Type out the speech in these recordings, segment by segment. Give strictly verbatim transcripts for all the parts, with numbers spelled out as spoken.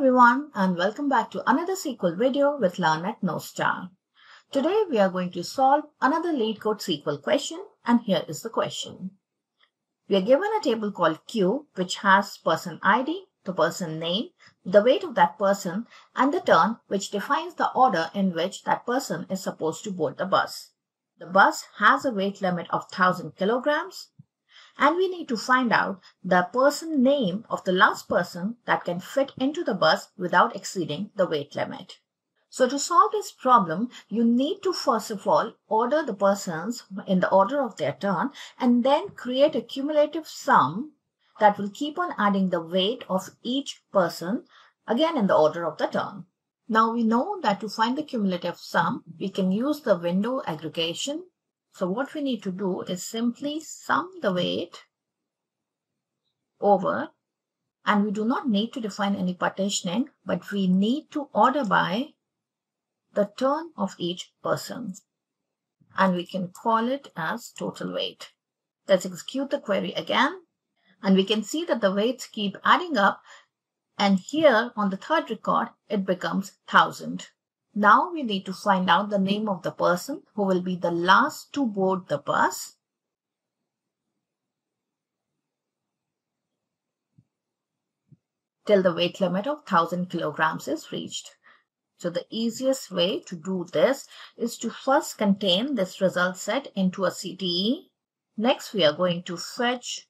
everyone and welcome back to another S Q L video with Learn at Knowstar. Today we are going to solve another Lead Code S Q L question, and here is the question. We are given a table called Q which has person I D, the person name, the weight of that person and the turn, which defines the order in which that person is supposed to board the bus. The bus has a weight limit of one thousand kilograms. And we need to find out the person name of the last person that can fit into the bus without exceeding the weight limit. So to solve this problem, you need to first of all order the persons in the order of their turn and then create a cumulative sum that will keep on adding the weight of each person, again in the order of the turn. Now we know that to find the cumulative sum, we can use the window aggregation. So what we need to do is simply sum the weight over, and we do not need to define any partitioning, but we need to order by the turn of each person. And we can call it as total weight. Let's execute the query again. And we can see that the weights keep adding up. And here on the third record, it becomes one thousand. Now we need to find out the name of the person who will be the last to board the bus. Till the weight limit of one thousand kilograms is reached. So the easiest way to do this is to first contain this result set into a C T E. Next we are going to fetch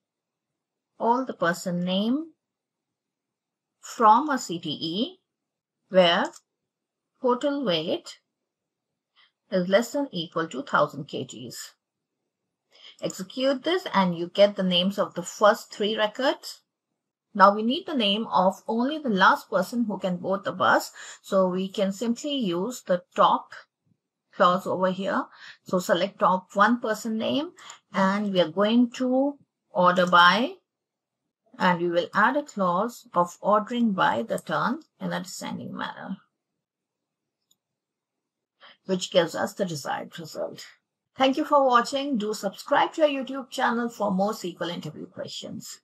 all the person name from a C T E where total weight is less than or equal to one thousand kilograms. Execute this and you get the names of the first three records. Now we need the name of only the last person who can board the bus. So we can simply use the top clause over here. So select top one person name and we are going to order by, and we will add a clause of ordering by the turn in a descending manner, which gives us the desired result. Thank you for watching. Do subscribe to our YouTube channel for more S Q L interview questions.